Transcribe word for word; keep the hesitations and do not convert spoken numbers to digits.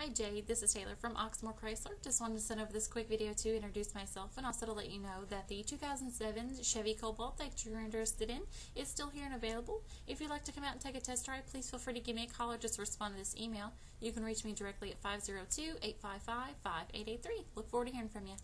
Hi Jade, this is Taylor from Oxmoor Chrysler. Just wanted to send over this quick video to introduce myself and also to let you know that the two thousand seven Chevy Cobalt that you're interested in is still here and available. If you'd like to come out and take a test drive, please feel free to give me a call or just respond to this email. You can reach me directly at five oh two, eight five five, five eight eight three. Look forward to hearing from you.